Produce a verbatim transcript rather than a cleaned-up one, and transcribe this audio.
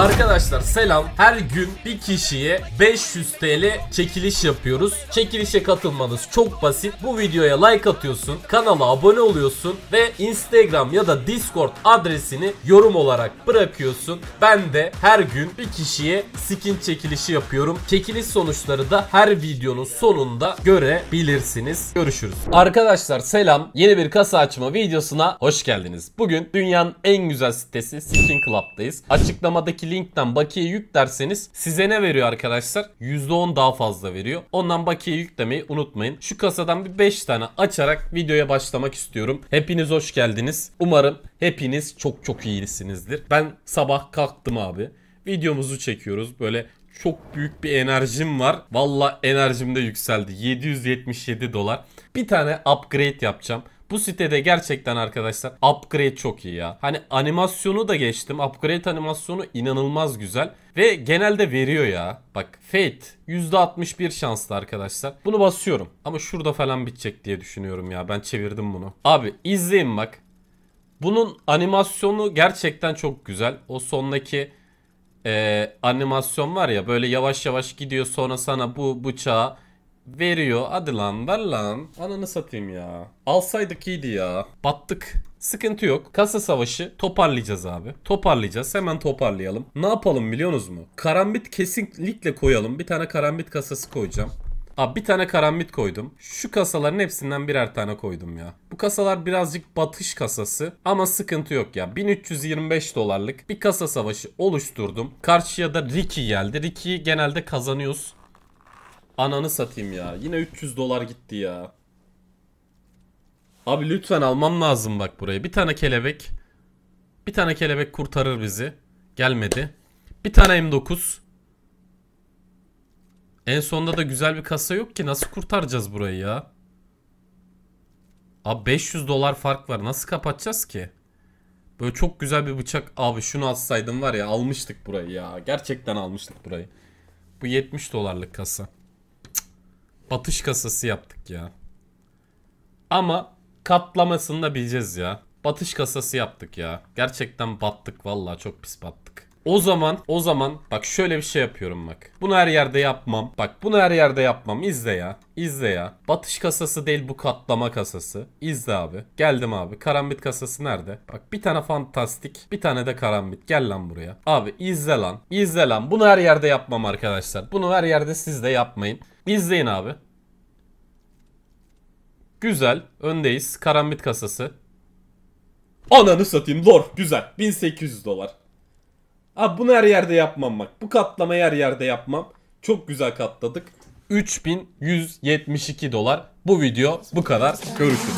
Arkadaşlar selam. Her gün bir kişiye beş yüz TL çekiliş yapıyoruz. Çekilişe katılmanız çok basit. Bu videoya like atıyorsun, kanala abone oluyorsun ve Instagram ya da Discord adresini yorum olarak bırakıyorsun. Ben de her gün bir kişiye skin çekilişi yapıyorum. Çekiliş sonuçları da her videonun sonunda görebilirsiniz. Görüşürüz. Arkadaşlar selam. Yeni bir kasa açma videosuna hoş geldiniz. Bugün dünyanın en güzel sitesi Skin Club'dayız. Açıklamadaki linkten bakiye yük derseniz size ne veriyor arkadaşlar? yüzde on daha fazla veriyor. Ondan bakiye yüklemeyi unutmayın. Şu kasadan bir beş tane açarak videoya başlamak istiyorum. Hepiniz hoş geldiniz. Umarım hepiniz çok çok iyisinizdir. Ben sabah kalktım abi. Videomuzu çekiyoruz. Böyle çok büyük bir enerjim var. Valla enerjim de yükseldi. yedi yüz yetmiş yedi dolar. Bir tane upgrade yapacağım. Bu sitede gerçekten arkadaşlar upgrade çok iyi ya. Hani animasyonu da geçtim. Upgrade animasyonu inanılmaz güzel. Ve genelde veriyor ya. Bak Fate yüzde altmış bir şanslı arkadaşlar. Bunu basıyorum. Ama şurada falan bitecek diye düşünüyorum ya. Ben çevirdim bunu. Abi izleyin bak. Bunun animasyonu gerçekten çok güzel. O sondaki e, animasyon var ya. Böyle yavaş yavaş gidiyor. Sonra sana bu bıçağı veriyor. Hadi lan ver lan. Ananı satayım ya. Alsaydık iyiydi ya. Battık. Sıkıntı yok. Kasa savaşı toparlayacağız abi. Toparlayacağız. Hemen toparlayalım. Ne yapalım biliyorsunuz mu? Karambit kesinlikle koyalım. Bir tane karambit kasası koyacağım. Abi bir tane karambit koydum. Şu kasaların hepsinden birer tane koydum ya. Bu kasalar birazcık batış kasası ama sıkıntı yok ya. bin üç yüz yirmi beş dolarlık bir kasa savaşı oluşturdum. Karşıya da Ricky geldi. Ricky'yi genelde kazanıyoruz. Ananı satayım ya. Yine üç yüz dolar gitti ya. Abi lütfen almam lazım bak buraya. Bir tane kelebek. Bir tane kelebek kurtarır bizi. Gelmedi. Bir tane M dokuz. En sonda da güzel bir kasa yok ki. Nasıl kurtaracağız burayı ya? Abi beş yüz dolar fark var. Nasıl kapatacağız ki? Böyle çok güzel bir bıçak. Abi şunu atsaydım var ya, almıştık burayı ya. Gerçekten almıştık burayı. Bu yetmiş dolarlık kasa. Batış kasası yaptık ya. Ama katlamasını da bileceğiz ya. Batış kasası yaptık ya. Gerçekten battık vallahi, çok pis battık. O zaman o zaman bak şöyle bir şey yapıyorum bak. Bunu her yerde yapmam. Bak bunu her yerde yapmam. İzle ya. İzle ya. Batış kasası değil bu, katlama kasası. İzle abi. Geldim abi. Karambit kasası nerede? Bak bir tane fantastik, bir tane de karambit. Gel lan buraya. Abi izle lan. İzle lan. Bunu her yerde yapmam arkadaşlar. Bunu her yerde siz de yapmayın. İzleyin abi. Güzel. Öndeyiz. Karambit kasası. Ananı satayım. Lor. Güzel. bin sekiz yüz dolar. Abi bunu her yerde yapmam bak. Bu katlamayı her yerde yapmam. Çok güzel katladık. üç bin yüz yetmiş iki dolar. Bu video bu kadar. Görüşürüz.